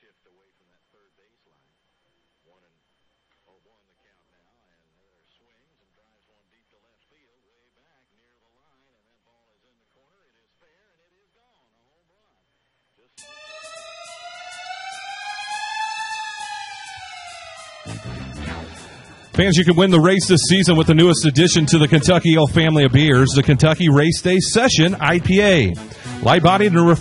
shift away from that third baseline. One the count now, and there swings and drives one deep to left field, way back near the line, and that ball is in the corner. It is fair, and it is gone. A home run. Fans, you can win the race this season with the newest addition to the Kentucky Ale family of beers, the Kentucky Race Day Session IPA. Light-bodied and